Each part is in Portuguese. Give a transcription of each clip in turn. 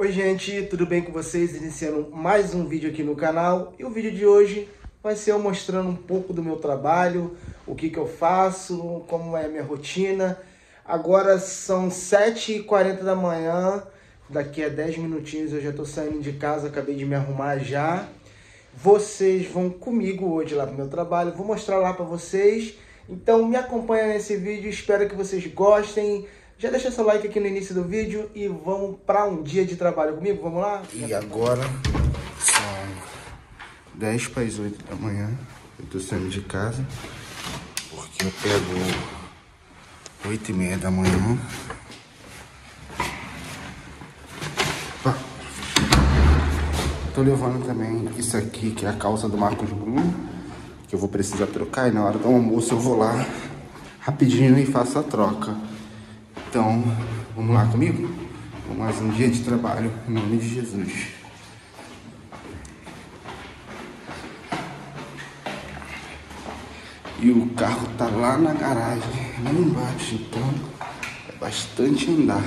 Oi gente, tudo bem com vocês? Iniciando mais um vídeo aqui no canal. E o vídeo de hoje vai ser eu mostrando um pouco do meu trabalho, o que eu faço, como é a minha rotina. Agora são 7h40 da manhã, daqui a 10 minutinhos eu já estou saindo de casa, acabei de me arrumar já. Vocês vão comigo hoje lá pro meu trabalho, vou mostrar lá para vocês. Então me acompanha nesse vídeo, espero que vocês gostem. Já deixa seu like aqui no início do vídeo e vamos para um dia de trabalho comigo, vamos lá? E agora são 10 para as 8 da manhã, eu estou saindo de casa, porque eu pego 8h30 da manhã. Estou levando também isso aqui, que é a calça do Marcos Bruno, que eu vou precisar trocar e na hora do almoço eu vou lá rapidinho e faço a troca. Então, vamos lá comigo? Vamos mais um dia de trabalho, em nome de Jesus. E o carro tá lá na garagem, lá embaixo, então é bastante andar.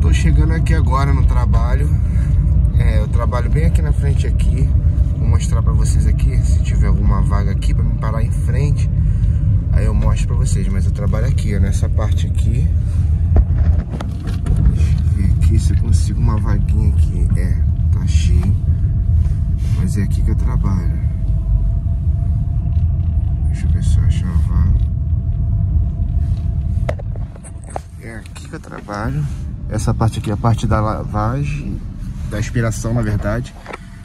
Tô chegando aqui agora no trabalho. Eu trabalho bem aqui na frente aqui. Vou mostrar pra vocês aqui, se tiver alguma vaga aqui pra me parar em frente, aí eu mostro pra vocês, mas eu trabalho aqui, nessa parte aqui. Deixa eu ver aqui se eu consigo uma vaguinha aqui. Tá cheio, mas é aqui que eu trabalho. Deixa eu ver se eu acho uma vaga. É aqui que eu trabalho. Essa parte aqui é a parte da lavagem, da aspiração, na verdade.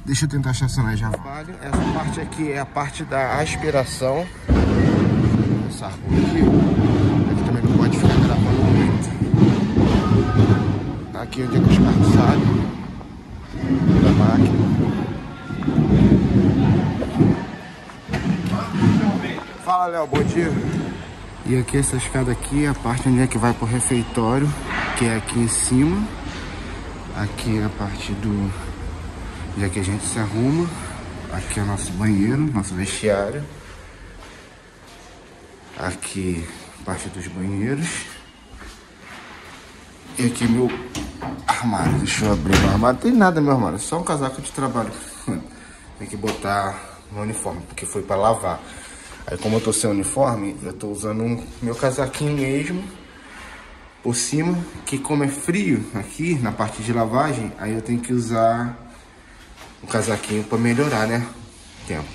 Deixa eu tentar estacionar já. Essa parte aqui é a parte da aspiração. Essa rua aqui, também não pode ficar gravando muito. Aqui é onde é que os carros saem da máquina. Fala, Léo, bom dia. E aqui essa escada aqui é a parte onde é que vai pro refeitório, que é aqui em cima. Aqui é a parte do... já que a gente se arruma. Aqui é o nosso banheiro, nosso vestiário. Aqui parte dos banheiros. E aqui meu armário. Deixa eu abrir meu armário. Não tem nada no meu armário, só um casaco de trabalho. Tem que botar no uniforme, porque foi pra lavar. Aí como eu tô sem uniforme, eu tô usando meu casaquinho mesmo por cima, que como é frio aqui na parte de lavagem, aí eu tenho que usar um casaquinho para melhorar, o tempo,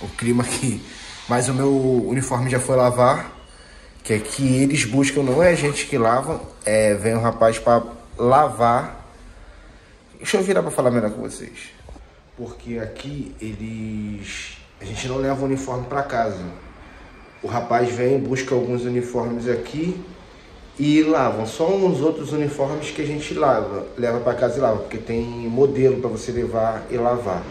o clima aqui. Mas o meu uniforme já foi lavar, que aqui eles buscam, não é a gente que lava, vem um rapaz para lavar. Deixa eu virar para falar melhor com vocês, porque aqui a gente não leva o uniforme para casa. O rapaz vem, busca alguns uniformes aqui e lavam, só uns outros uniformes que a gente leva para casa e lava, porque tem modelo para você levar e lavar.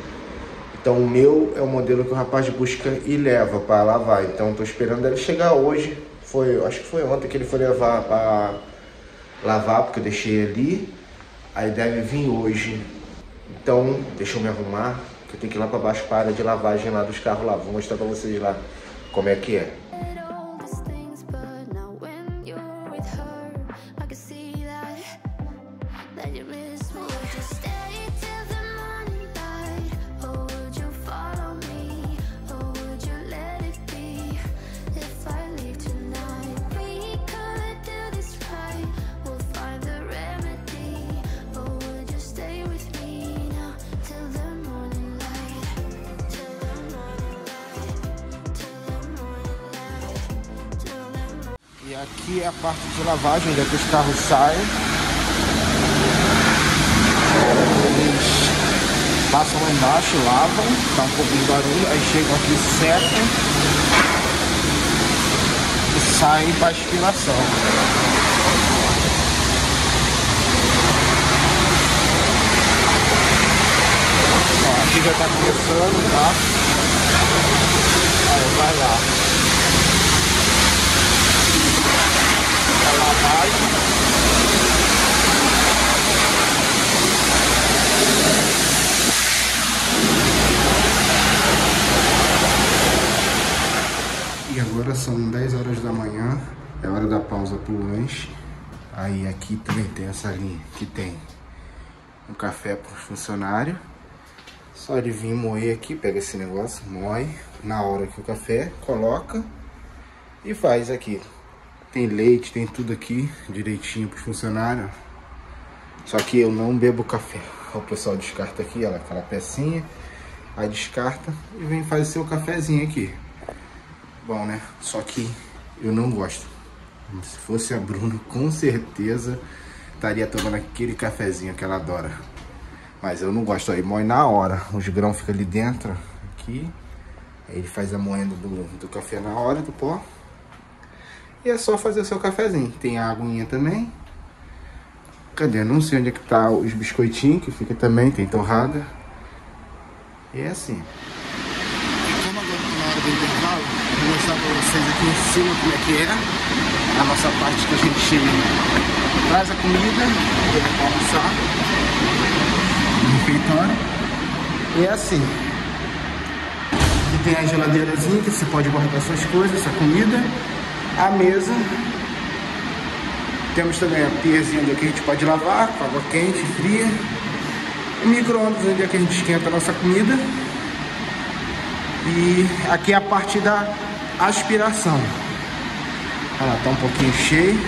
Então o meu é o modelo que o rapaz busca e leva para lavar. Então tô esperando ele chegar hoje. Acho que foi ontem que ele foi levar para lavar, porque eu deixei ali. Aí deve vir hoje. Então deixa eu me arrumar, que eu tenho que ir lá para baixo para a área de lavagem lá dos carros lá. Vou mostrar para vocês lá como é que é. E aqui é a parte de lavagem, onde é que os carros saem. Eles passam lá embaixo, lavam, dá um pouco de barulho, aí chegam aqui, secam e saem para aspiração. Aqui já tá começando, tá? Aí vai lá. Ela vai. E agora são 10 horas da manhã. É hora da pausa pro lanche. Aí aqui também tem essa linha que tem um café pro funcionário. Só de vir moer aqui, pega esse negócio, moe na hora que o café, coloca e faz aqui. Tem leite, tem tudo aqui direitinho pro funcionário. Só que eu não bebo café. O pessoal descarta aqui, olha, aquela pecinha. Aí descarta e vem fazer seu cafezinho aqui. Bom, né? Só que eu não gosto. Se fosse a Bruna, com certeza estaria tomando aquele cafezinho que ela adora. Mas eu não gosto, aí moe na hora, os grãos ficam ali dentro, aqui. Aí ele faz a moenda do café na hora, do pó. E é só fazer o seu cafezinho. Tem a aguinha também. Cadê? Eu não sei onde é que tá os biscoitinhos, que fica também, tem torrada. E é assim. E como agora tá na hora do intervalo, eu vou mostrar pra vocês aqui em cima como é que é. A nossa parte que a gente chega, traz a comida, pra almoçar. Refeitório. E é assim. E tem a geladeirazinha que você pode guardar suas coisas, sua comida. A mesa. Temos também a piazinha onde a gente pode lavar, com água quente, fria. E micro-ondas onde é que a gente esquenta a nossa comida. E aqui é a parte da aspiração. Olha lá, tá um pouquinho cheio.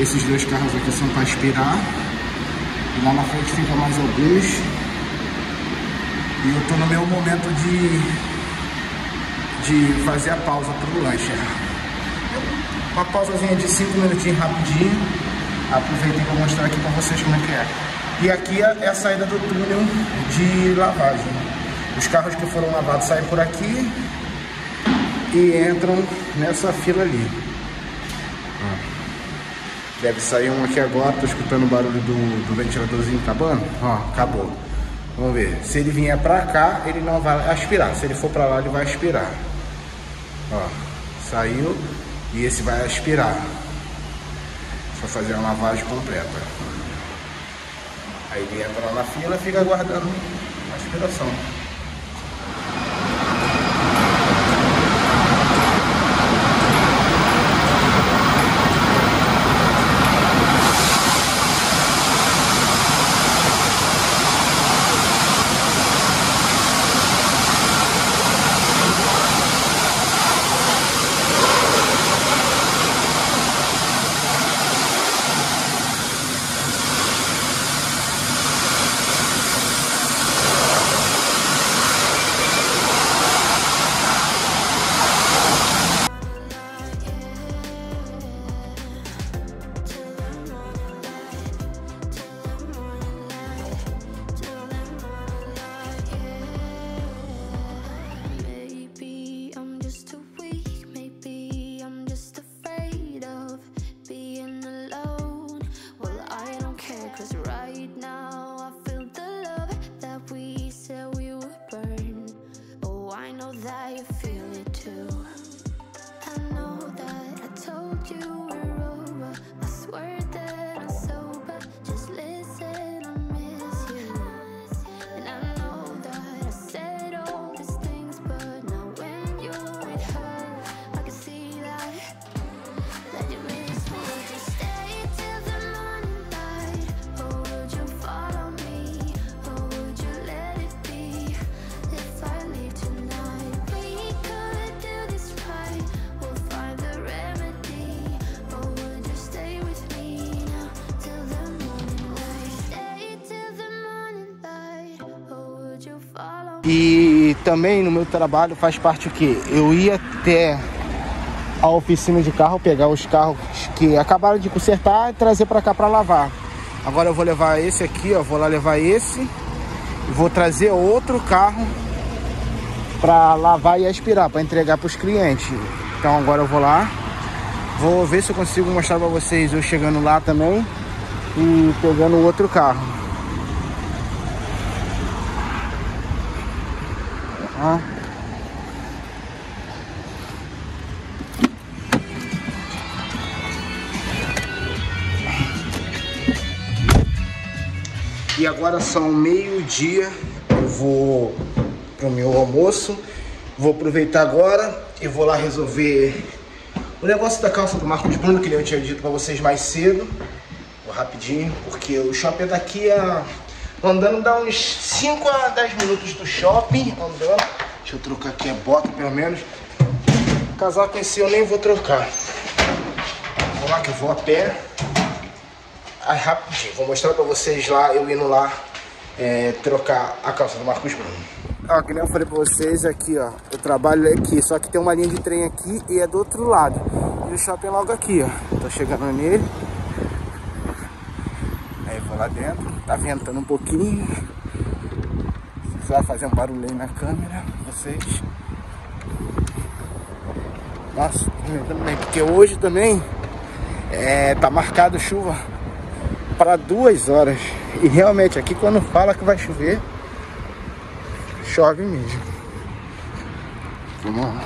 Esses dois carros aqui são para aspirar. E lá na frente fica mais alguns. E eu tô no meu momento de fazer a pausa pro lanche. Uma pausazinha de 5 minutinhos rapidinho. Aproveitei para mostrar aqui para vocês como é que é. E aqui é a saída do túnel de lavagem. Os carros que foram lavados saem por aqui e entram nessa fila ali. Deve sair um aqui agora, tô escutando o barulho do ventiladorzinho acabando. Ó, acabou. Vamos ver. Se ele vier pra cá, ele não vai aspirar. Se ele for pra lá, ele vai aspirar. Ó, saiu. E esse vai aspirar. Só fazer uma lavagem completa. Aí ele entra lá na fila, fica aguardando a aspiração. E também no meu trabalho faz parte o quê? Eu ia até a oficina de carro, pegar os carros que acabaram de consertar e trazer para cá para lavar. Agora eu vou levar esse aqui, ó, vou lá levar esse, vou trazer outro carro para lavar e aspirar, para entregar para os clientes. Então agora eu vou lá, vou ver se eu consigo mostrar para vocês eu chegando lá também e pegando outro carro. Ó. E agora são meio-dia, eu vou pro meu almoço, vou aproveitar agora e vou lá resolver o negócio da calça do Marcos Bruno, que eu tinha dito pra vocês mais cedo. Vou rapidinho, porque o shopping daqui é... andando dá uns 5 a 10 minutos do shopping, andando. Deixa eu trocar aqui a bota, pelo menos. O casaco em si eu nem vou trocar. Vamos lá que eu vou a pé. Aí, rapidinho, vou mostrar pra vocês lá, eu indo lá trocar a calça do Marcos Bruno. Ó, que nem eu falei pra vocês aqui, ó, eu trabalho aqui, só que tem uma linha de trem aqui e é do outro lado. E o shopping é logo aqui, ó, tô chegando nele. Aí vou lá dentro, tá ventando um pouquinho. Você vai fazer um barulho aí na câmera, vocês. Nossa, tô ventando bem, porque hoje também tá marcado chuva para 2 horas, e realmente aqui quando fala que vai chover, chove mesmo. Vamos lá.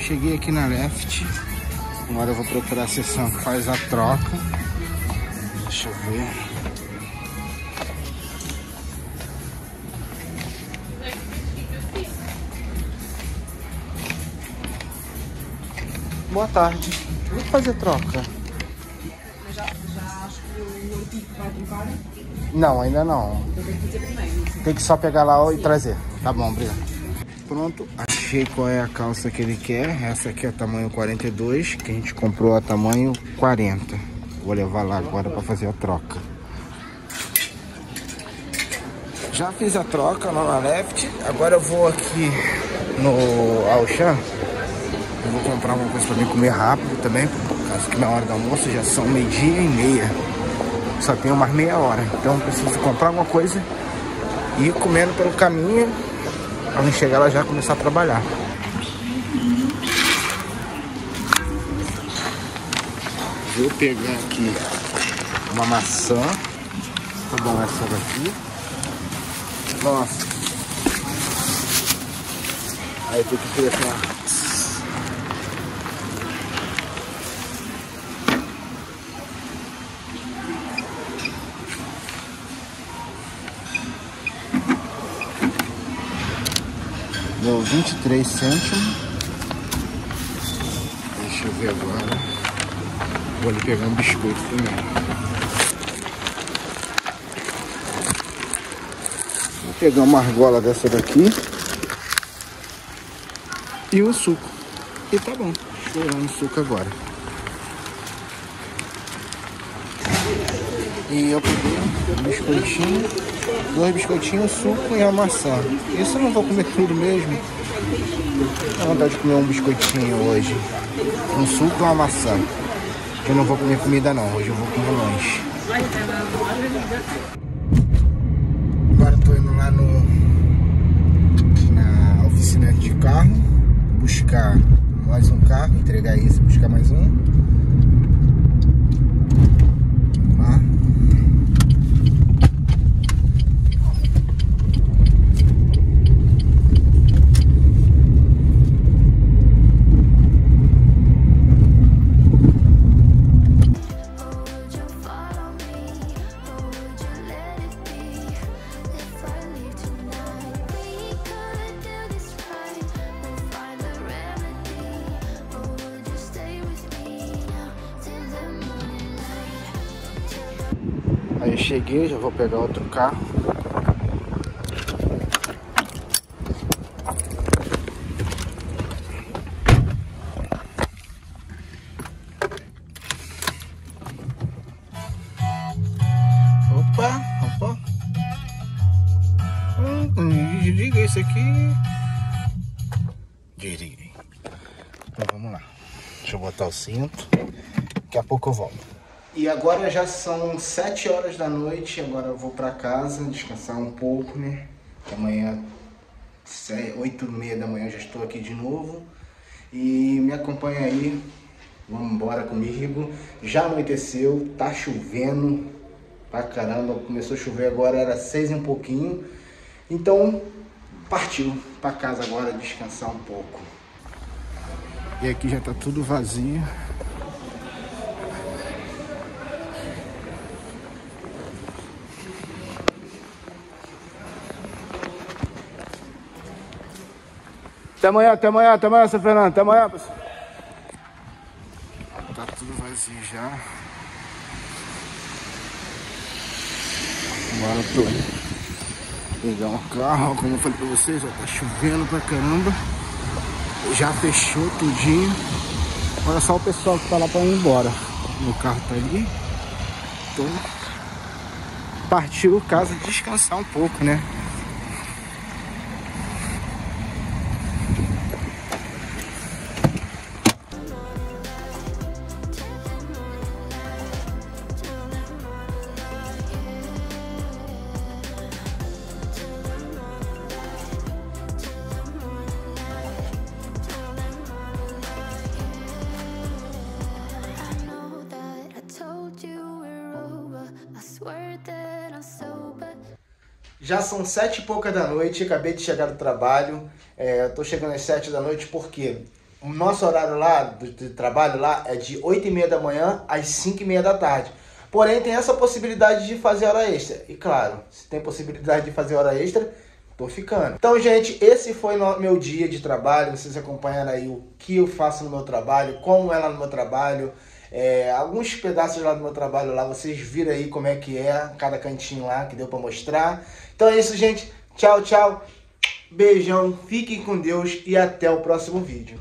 Cheguei aqui na Left. Agora eu vou procurar a seção que faz a troca. Deixa eu ver. Boa tarde. Vou fazer troca. Já acho que o artigo vai limpar? Não, ainda não. Tem que só pegar lá e trazer. Tá bom, obrigado. Pronto. Achei qual é a calça que ele quer. Essa aqui é tamanho 42, que a gente comprou a tamanho 40. Vou levar lá agora para fazer a troca. Já fiz a troca lá na Left. Agora eu vou aqui no Auxan. Eu vou comprar uma coisa para mim comer rápido também, por causa que na hora do almoço já são 12h30. Só tenho mais meia hora. Então eu preciso comprar alguma coisa e ir comendo pelo caminho. Quando chegar ela já começar a trabalhar. Vou pegar aqui uma maçã. Vou dar uma maçã daqui. Nossa. Aí tem que colocar. Deu 23 cêntimos. Deixa eu ver agora. Vou ali pegar um biscoito primeiro. Vou pegar uma argola dessa daqui. E um suco. E tá bom. Vou pegar um suco agora. E eu peguei um biscoitinho. 2 biscoitinhos, suco e a maçã. Isso eu não vou comer tudo mesmo. Tenho vontade de comer um biscoitinho hoje. Um suco e uma maçã. Eu não vou comer comida não, hoje eu vou comer lanche. Agora eu tô indo lá na oficina de carro. Buscar mais um carro, entregar esse, buscar mais um. Aí eu cheguei, já vou pegar outro carro. diga, esse aqui diriguem. Então vamos lá. Deixa eu botar o cinto. Daqui a pouco eu volto. E agora já são 7 horas da noite. Agora eu vou pra casa descansar um pouco, né? Amanhã, 8h30 da manhã, eu já estou aqui de novo. E me acompanha aí. Vamos embora comigo. Já anoiteceu, tá chovendo pra caramba. Começou a chover agora, era 6 e um pouquinho. Então, partiu pra casa agora descansar um pouco. E aqui já tá tudo vazio. Até amanhã, seu Fernando, até amanhã, pessoal. Tá tudo vazio já. Agora eu tô pegar um carro, como eu falei pra vocês, ó, tá chovendo pra caramba. Já fechou tudinho. Olha só o pessoal que tá lá pra ir embora. Meu carro tá ali. Então, partiu casa descansar um pouco, né? Já são 7 e pouca da noite, acabei de chegar do trabalho, tô chegando às 7 da noite porque o nosso horário lá, de trabalho lá, é de 8h30 da manhã às 5h30 da tarde. Porém, tem essa possibilidade de fazer hora extra. E claro, se tem possibilidade de fazer hora extra, tô ficando. Então, gente, esse foi meu dia de trabalho, vocês acompanharam aí o que eu faço no meu trabalho, como é lá no meu trabalho. Alguns pedaços lá do meu trabalho lá, vocês viram aí como é que é cada cantinho lá que deu pra mostrar. Então é isso, gente, tchau, tchau, beijão, fiquem com Deus e até o próximo vídeo.